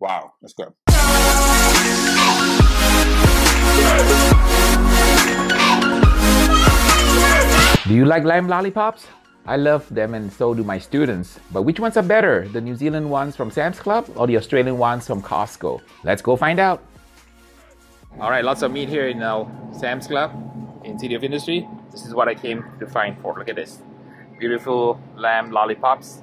Wow, let's go. Do you like lime lollipops? I love them and so do my students. But which ones are better? The New Zealand ones from Sam's Club or the Australian ones from Costco? Let's go find out. All right, lots of meat here in Sam's Club in City of Industry. This is what I came to find for. Look at this. Beautiful lamb lollipops.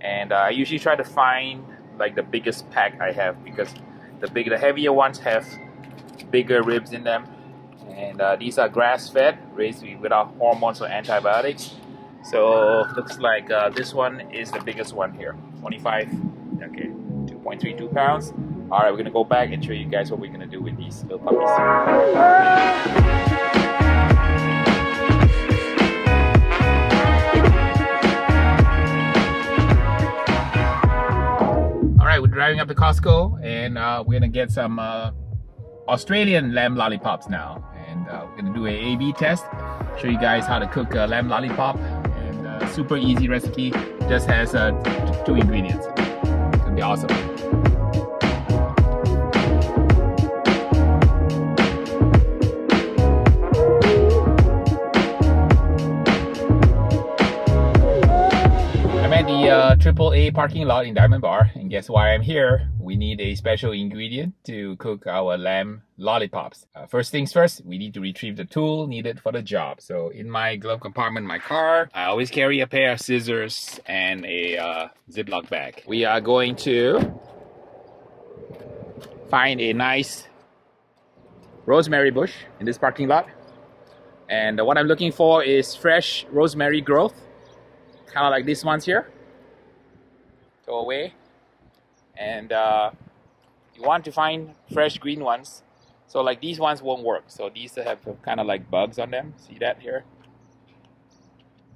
And I usually try to find like the biggest pack I have because the heavier ones have bigger ribs in them. And these are grass-fed, raised without hormones or antibiotics. So looks like this one is the biggest one here, 25, okay, 2.32 pounds. All right, we're gonna go back and show you guys what we're gonna do with these little puppies. We're driving up to Costco and we're gonna get some Australian lamb lollipops now, and we're gonna do an A/B test, show you guys how to cook a lamb lollipop, and super easy recipe, just has 2 ingredients. It's gonna be awesome. Triple A parking lot in Diamond Bar, and guess why I'm here? We need a special ingredient to cook our lamb lollipops. First things first, we need to retrieve the tool needed for the job. So in my glove compartment in my car, I always carry a pair of scissors and a Ziploc bag. We are going to find a nice rosemary bush in this parking lot, and what I'm looking for is fresh rosemary growth, kind of like these ones here. Go away, and you want to find fresh green ones. So like these ones won't work, so these have kind of like bugs on them. See that here?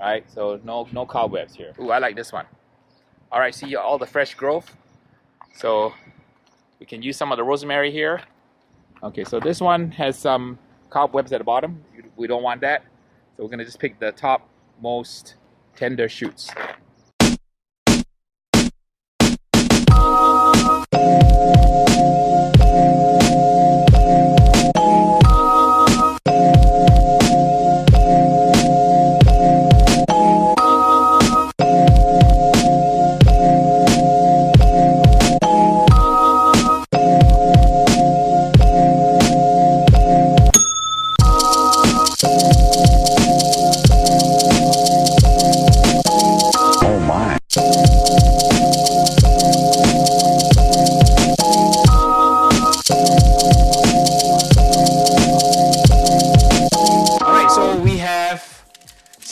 All right, so no cobwebs here. Ooh, I like this one. All right, see all the fresh growth, so we can use some of the rosemary here. Okay, so this one has some cobwebs at the bottom. We don't want that, so we're gonna just pick the top most tender shoots.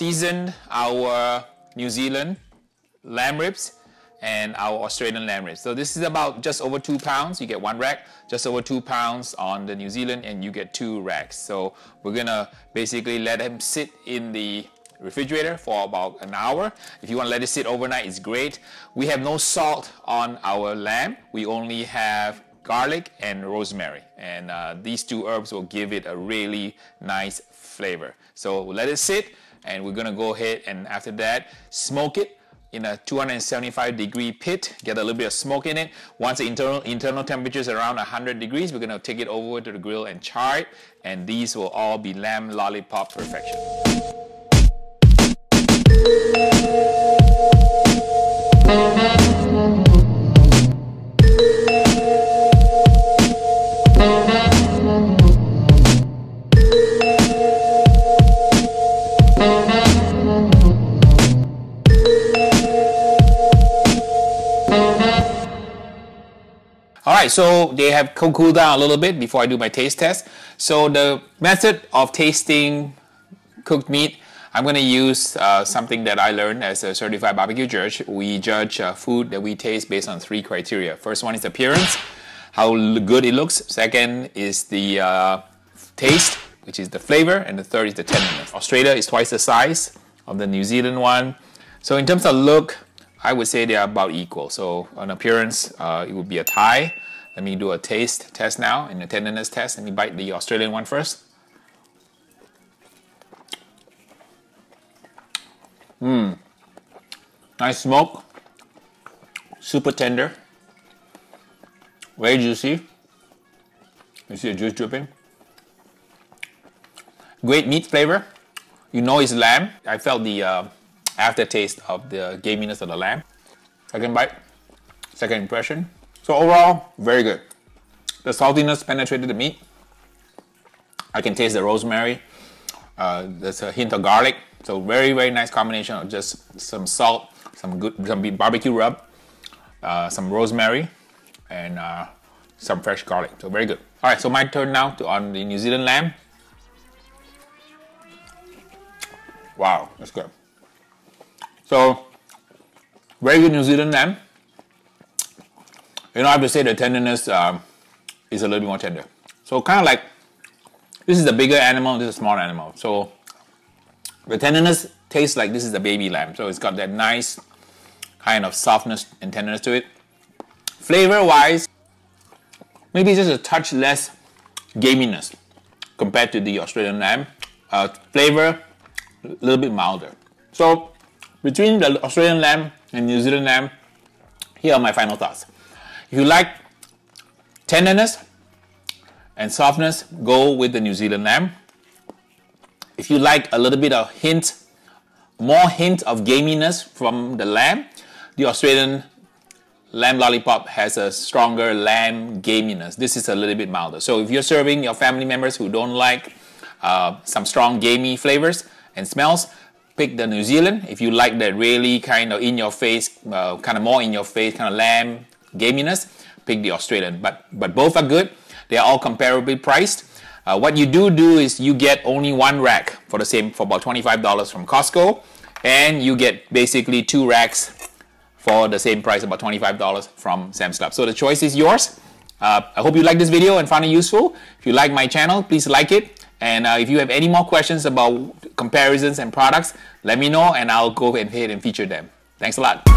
Seasoned our New Zealand lamb ribs and our Australian lamb ribs. So this is about just over 2 pounds. You get 1 rack, just over 2 pounds on the New Zealand, and you get 2 racks. So we're gonna basically let them sit in the refrigerator for about an hour. If you want to let it sit overnight, it's great. We have no salt on our lamb. We only have garlic and rosemary, and these 2 herbs will give it a really nice flavor. So we'll let it sit, and we're gonna go ahead and after that smoke it in a 275-degree pit, get a little bit of smoke in it. Once the internal temperature is around 100 degrees, we're gonna take it over to the grill and char it, and these will all be lamb lollipop perfection. Alright, so they have cooled down a little bit before I do my taste test. So the method of tasting cooked meat, I'm going to use something that I learned as a certified barbecue judge. We judge food that we taste based on 3 criteria. First one is appearance, how good it looks. Second is the taste, which is the flavor, and the third is the tenderness. Australia is twice the size of the New Zealand one. So in terms of look, I would say they are about equal. So on appearance, it would be a tie. Let me do a taste test now and a tenderness test. Let me bite the Australian one first. Nice smoke, super tender. Way juicy. You see the juice dripping. Great meat flavor. You know it's lamb. I felt the aftertaste of the gaminess of the lamb. Second bite, second impression. So overall, very good. The saltiness penetrated the meat. I can taste the rosemary. There's a hint of garlic. So very, very nice combination of just some salt, some barbecue rub, some rosemary, and some fresh garlic. So very good. All right, so my turn now to on the New Zealand lamb. Wow, that's good. So very good New Zealand lamb. You know, I have to say the tenderness is a little bit more tender. So kind of like, this is a bigger animal, this is a small animal. So the tenderness tastes like this is a baby lamb. So it's got that nice kind of softness and tenderness to it. Flavor-wise, maybe just a touch less gaminess compared to the Australian lamb. Flavor, a little bit milder. So between the Australian lamb and New Zealand lamb, here are my final thoughts. If you like tenderness and softness, go with the New Zealand lamb. If you like a little bit of hint, more hint of gaminess from the lamb, the Australian lamb lollipop has a stronger lamb gaminess. This is a little bit milder. So if you're serving your family members who don't like some strong gamey flavors and smells, pick the New Zealand. If you like that really kind of in-your-face, kind of more in-your-face kind of lamb gaminess, pick the Australian, but both are good. They are all comparably priced. What you do is you get only one rack for the same, for about $25 from Costco, and you get basically two racks for the same price, about $25 from Sam's Club. So the choice is yours. I hope you like this video and found it useful. If you like my channel, please like it. And if you have any more questions about comparisons and products, let me know and I'll go ahead and feature them. Thanks a lot.